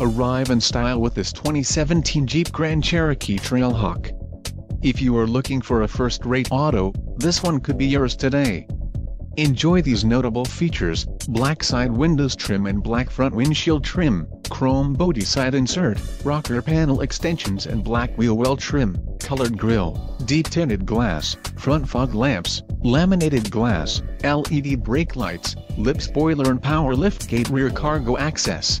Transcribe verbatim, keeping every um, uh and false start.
Arrive in style with this twenty seventeen Jeep Grand Cherokee Trailhawk. If you are looking for a first-rate auto, this one could be yours today. Enjoy these notable features: black side windows trim and black front windshield trim, chrome body side insert, rocker panel extensions and black wheel well trim, colored grille, deep tinted glass, front fog lamps, laminated glass, L E D brake lights, lip spoiler and power liftgate rear cargo access.